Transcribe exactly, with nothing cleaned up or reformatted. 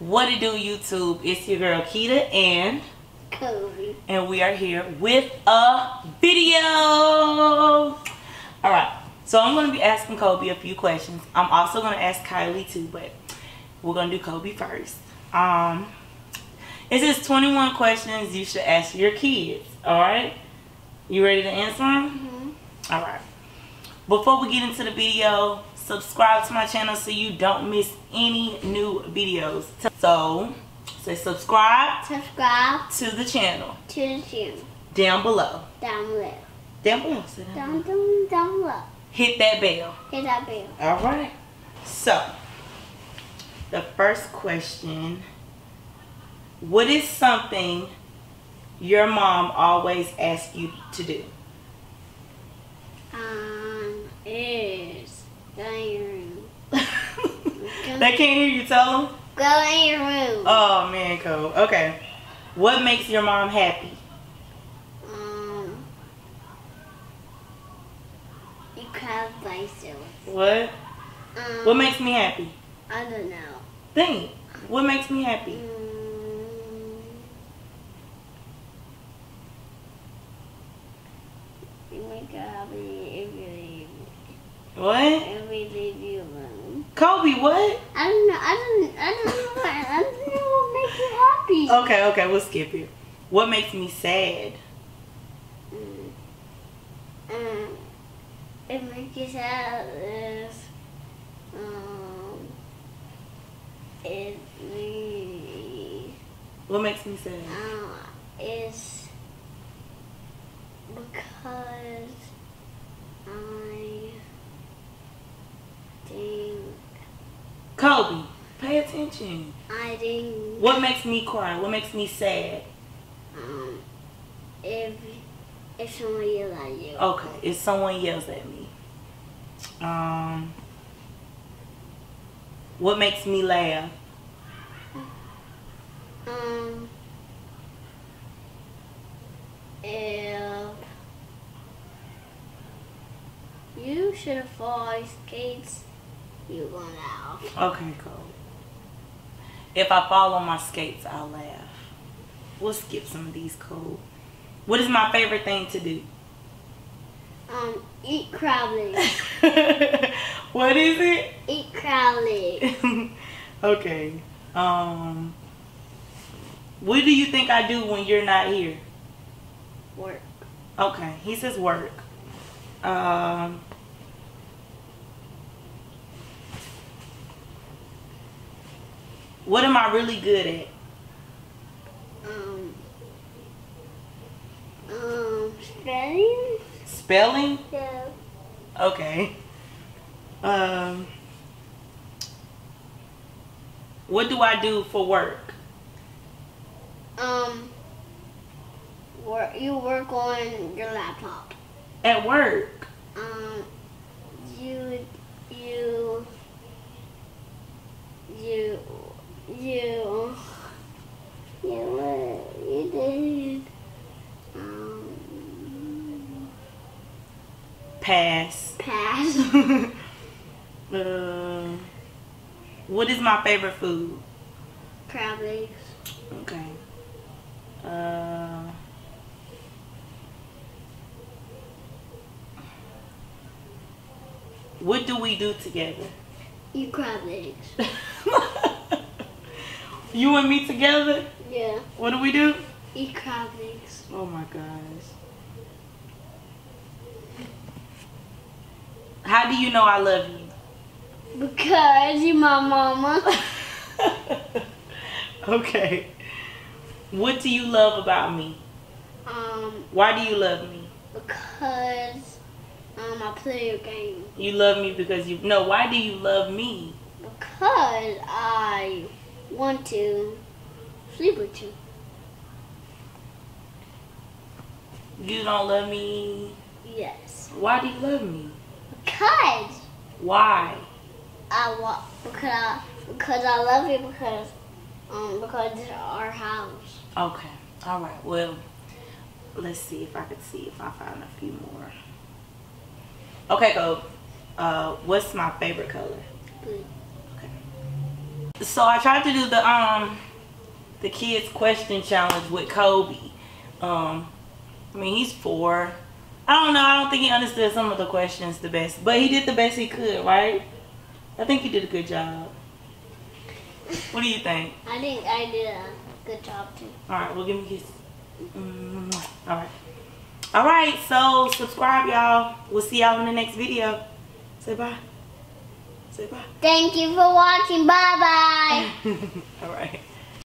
What it do, YouTube? It's your girl Keta and Kobe, and we are here with a video. All right, so I'm going to be asking Kobe a few questions. I'm also going to ask Kylie too, but we're going to do Kobe first. Um, it says twenty-one questions you should ask your kids. All right, you ready to answer them? Mm-hmm. All right. Before we get into the video, subscribe to my channel so you don't miss any new videos. So, say subscribe. Subscribe to the channel. To the channel. Down below. Down below. Down below. Say down, down, down, down below. Hit that bell. Hit that bell. All right. So, the first question: what is something your mom always asks you to do? Um, is go in your room. They can't hear you. Tell them. Go in your room. Oh man, Cole. Okay. What makes your mom happy? Um, you cry by yourself. What? Um, what makes me happy? I don't know. Think. What makes me happy? Mm. What? And we leave you alone. Kobe, what? I don't know. I don't. I don't know. What, I don't know what makes you happy. Okay, okay, we'll skip it. What makes me sad? Mm. Um, it makes you sad is um, it me. What makes me sad? Um, it's because I. Kobe, pay attention. I didn't. What makes me cry? What makes me sad? Um, if if someone yells at you. Okay, if someone yells at me. Um, what makes me laugh? Um, if you should have fallen skates. You gonna laugh. Okay, cool. If I fall on my skates, I'll laugh. We'll skip some of these, cool. What is my favorite thing to do? Um, eat crab legs. What is it? Eat crab legs. Okay. Um, what do you think I do when you're not here? Work. Okay, he says work. Um. What am I really good at? Um, um, spelling? Spelling? Yeah. Okay. Um, what do I do for work? Um, work, you work on your laptop. At work? Um, you, you, you... You, you, you did. Um, pass. Pass. uh, what is my favorite food? Crab legs. Okay. Uh, what do we do together? Eat crab legs. You and me together? Yeah. What do we do? Eat crab legs. Oh my gosh. How do you know I love you? Because you're my mama. Okay. What do you love about me? Um. Why do you love me? Because um, I play your game. You love me because you... No, why do you love me? Because I... want to sleep with you. You don't love me? Yes. Why do you love me? Because. Why? I want because I, because I love you because um because it's our house. Okay. All right. Well, let's see if I can see if I find a few more. Okay, go. Uh, what's my favorite color? Blue. Okay. So I tried to do the um the kids question challenge with Kobe. Um, I mean, he's four. I don't know. I don't think he understood some of the questions the best, but he did the best he could, right? I think he did a good job. What do you think? I think I did a good job too. All right, well, give me a kiss. Mm, all right. All right. So subscribe, y'all. We'll see y'all in the next video. Say bye. Say bye. Thank you for watching. Bye bye. All right.